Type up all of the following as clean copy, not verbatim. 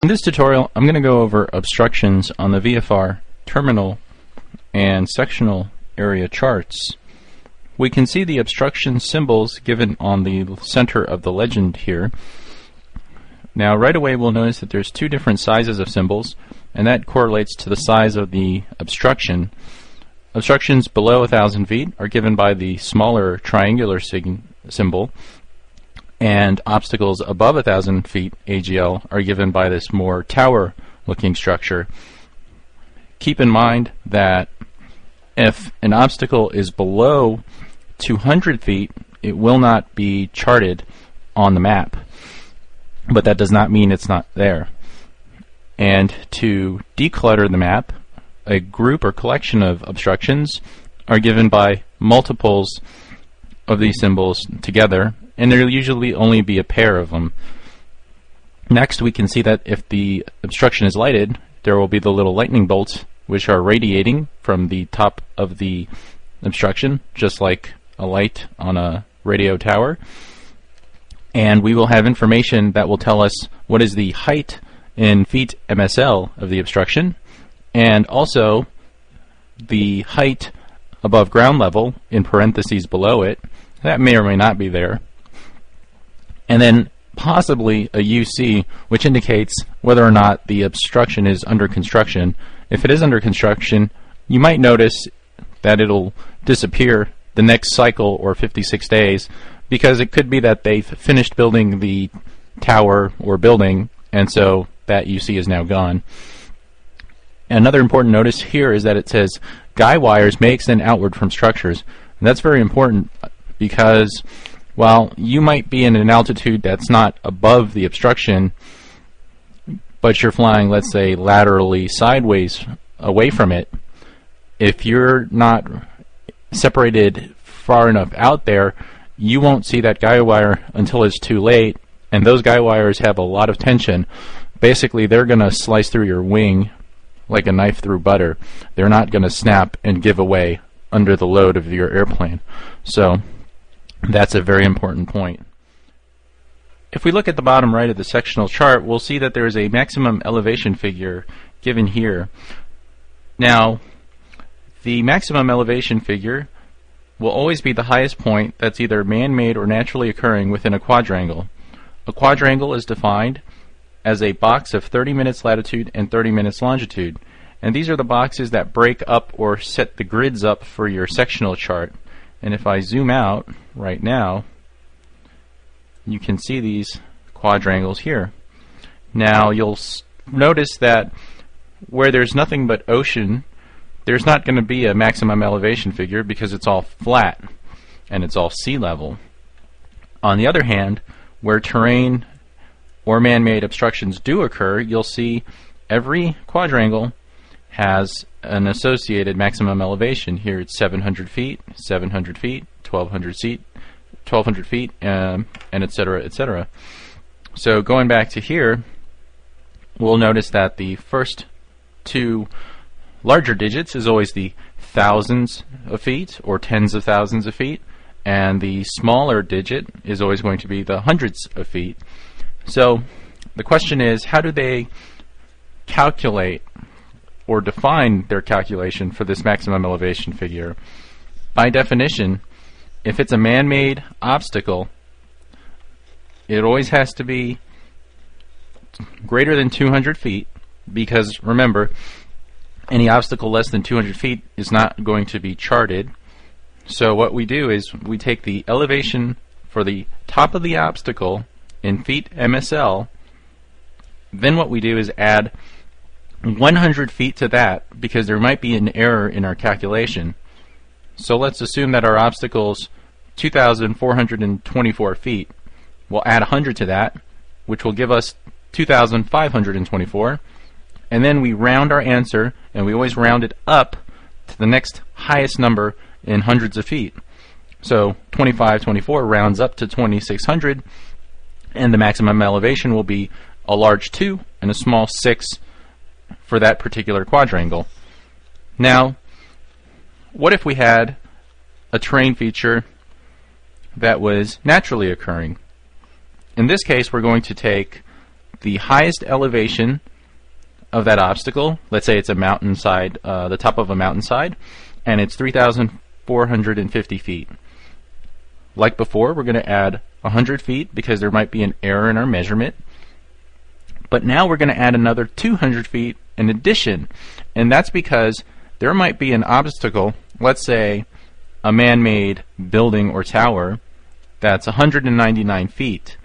In this tutorial, I'm going to go over obstructions on the VFR terminal and sectional area charts. We can see the obstruction symbols given on the center of the legend here. Now right away we'll notice that there's two different sizes of symbols, and that correlates to the size of the obstruction. Obstructions below 1,000 feet are given by the smaller triangular symbol, and obstacles above 1,000 feet, AGL, are given by this more tower-looking structure. Keep in mind that if an obstacle is below 200 feet, it will not be charted on the map, but that does not mean it's not there. And to declutter the map, a group or collection of obstructions are given by multiples of these symbols together, and there will usually only be a pair of them. Next, we can see that if the obstruction is lighted, there will be the little lightning bolts which are radiating from the top of the obstruction, just like a light on a radio tower. And we will have information that will tell us what is the height in feet MSL of the obstruction, and also the height above ground level, in parentheses below it. That may or may not be there. And then possibly a UC, which indicates whether or not the obstruction is under construction. If it is under construction, you might notice that it'll disappear the next cycle or 56 days, because it could be that they've finished building the tower or building, and so that UC is now gone. Another important notice here is that it says guy wires may extend outward from structures, and that's very important because while you might be in an altitude that's not above the obstruction, but you're flying, let's say, laterally sideways away from it, if you're not separated far enough out there, you won't see that guy wire until it's too late, and those guy wires have a lot of tension. Basically, they're going to slice through your wing like a knife through butter. They're not going to snap and give away under the load of your airplane. So that's a very important point. If we look at the bottom right of the sectional chart, we'll see that there is a maximum elevation figure given here. Now, the maximum elevation figure will always be the highest point that's either man-made or naturally occurring within a quadrangle. A quadrangle is defined as a box of 30 minutes latitude and 30 minutes longitude, and these are the boxes that break up or set the grids up for your sectional chart. And if I zoom out right now, you can see these quadrangles here. Now you'll notice that where there's nothing but ocean, there's not going to be a maximum elevation figure because it's all flat and it's all sea level. On the other hand, where terrain or man-made obstructions do occur, you'll see every quadrangle has an associated maximum elevation. Here it's 700 feet, 700 feet, 1,200 feet, and etc., etc. So going back to here, we'll notice that the first two larger digits is always the thousands of feet or tens of thousands of feet, and the smaller digit is always going to be the hundreds of feet. So the question is, how do they calculate or define their calculation for this maximum elevation figure? By definition, if it's a man-made obstacle, it always has to be greater than 200 feet, because remember, any obstacle less than 200 feet is not going to be charted. So what we do is we take the elevation for the top of the obstacle in feet MSL, then what we do is add 100 feet to that, because there might be an error in our calculation. So let's assume that our obstacle's 2,424 feet. We'll add 100 to that, which will give us 2,524, and then we round our answer, and we always round it up to the next highest number in hundreds of feet. So 2524 rounds up to 2,600, and the maximum elevation will be a large 2 and a small 6 for that particular quadrangle. Now, what if we had a terrain feature that was naturally occurring? In this case, we're going to take the highest elevation of that obstacle. Let's say it's a mountainside, the top of a mountainside, and it's 3,450 feet. Like before, we're going to add 100 feet because there might be an error in our measurement. But now we're going to add another 200 feet in addition, and that's because there might be an obstacle, let's say a man-made building or tower, that's 199 feet.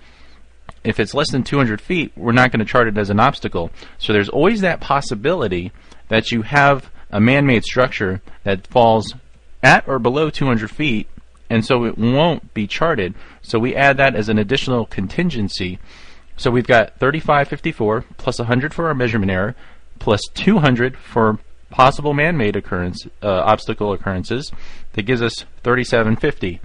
If it's less than 200 feet, we're not going to chart it as an obstacle. So there's always that possibility that you have a man-made structure that falls at or below 200 feet, and so it won't be charted. So we add that as an additional contingency. So we've got 3554 plus 100 for our measurement error, plus 200 for possible man-made occurrence, obstacle occurrences. That gives us 3750.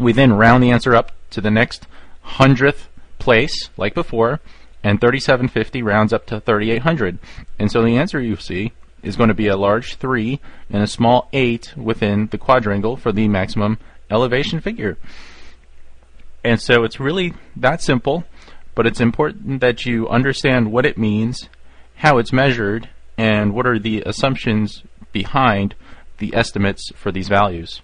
We then round the answer up to the next 100th place, like before, and 3750 rounds up to 3800. And so the answer you see is going to be a large 3 and a small 8 within the quadrangle for the maximum elevation figure. And so it's really that simple, but it's important that you understand what it means, how it's measured, and what are the assumptions behind the estimates for these values.